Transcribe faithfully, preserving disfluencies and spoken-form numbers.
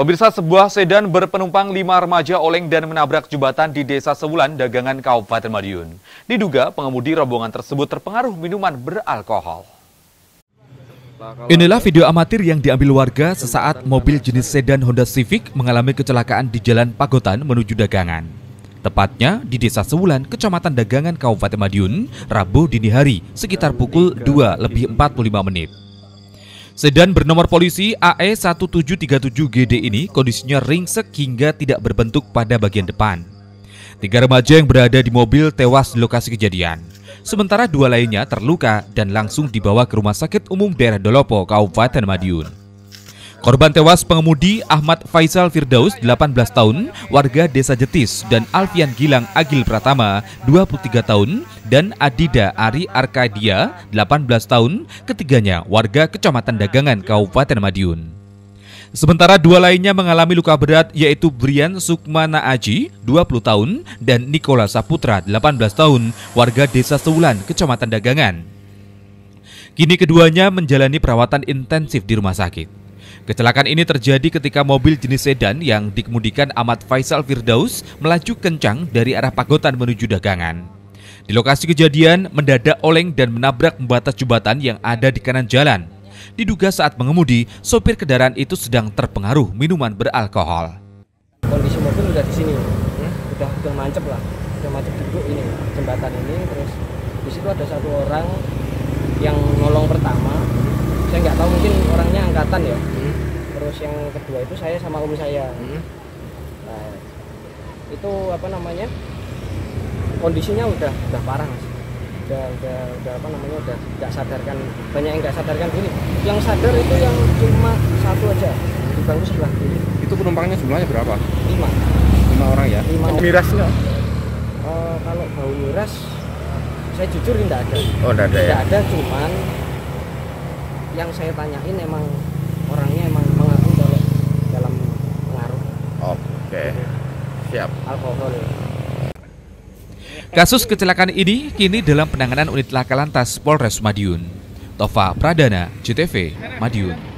Pemirsa, sebuah sedan berpenumpang lima remaja oleng dan menabrak jembatan di Desa Sewulan, Dagangan, Kabupaten Madiun. Diduga pengemudi rombongan tersebut terpengaruh minuman beralkohol. Inilah video amatir yang diambil warga sesaat mobil jenis sedan Honda Civic mengalami kecelakaan di Jalan Pagotan menuju Dagangan. Tepatnya di Desa Sewulan, Kecamatan Dagangan, Kabupaten Madiun, Rabu dini hari sekitar pukul dua lebih empat puluh lima menit. Sedan bernomor polisi A E satu tujuh tiga tujuh G D ini kondisinya ringsek hingga tidak berbentuk pada bagian depan. Tiga remaja yang berada di mobil tewas di lokasi kejadian. Sementara dua lainnya terluka dan langsung dibawa ke Rumah Sakit Umum Daerah Dolopo, Kabupaten Madiun. Korban tewas pengemudi Ahmad Faisal Firdaus, delapan belas tahun, warga Desa Jetis, dan Alfian Gilang Agil Pratama, dua puluh tiga tahun, dan Adida Ari Arkadia, delapan belas tahun, ketiganya warga Kecamatan Dagangan, Kabupaten Madiun. Sementara dua lainnya mengalami luka berat, yaitu Brian Sukmana Aji, dua puluh tahun, dan Nicola Saputra, delapan belas tahun, warga Desa Sewulan, Kecamatan Dagangan. Kini keduanya menjalani perawatan intensif di rumah sakit. Kecelakaan ini terjadi ketika mobil jenis sedan yang dikemudikan Ahmad Faisal Firdaus melaju kencang dari arah Pagotan menuju Dagangan. Di lokasi kejadian, mendadak oleng dan menabrak pembatas jembatan yang ada di kanan jalan. Diduga saat mengemudi, sopir kendaraan itu sedang terpengaruh minuman beralkohol. Kondisi mobil udah di sini, hmm? udah udah mancep lah, udah mancep duduk ini jembatan ini. Terus di situ ada satu orang yang nolong pertama. Saya nggak tahu, mungkin orangnya angkatan ya. Hmm. Terus yang kedua itu saya sama umi saya. Hmm. Nah, itu apa namanya? Kondisinya udah udah parah mas, udah udah udah apa namanya udah nggak sadarkan, banyak yang nggak sadarkan gini. Yang sadar itu yang cuma satu aja, di bangku sebelah kiri. Itu penumpangnya jumlahnya berapa? Lima. Lima orang ya. Lima. Mirasnya? Uh, kalau bau miras, saya jujur tidak ada. Oh tidak ada. Tidak ya? Ada, cuman yang saya tanyain emang orangnya emang mengaku kalau dalam pengaruh. Oke, okay. Siap. Alkohol. Kasus kecelakaan ini kini dalam penanganan unit laka lantas Polres Madiun. Tofa Pradana, J T V Madiun.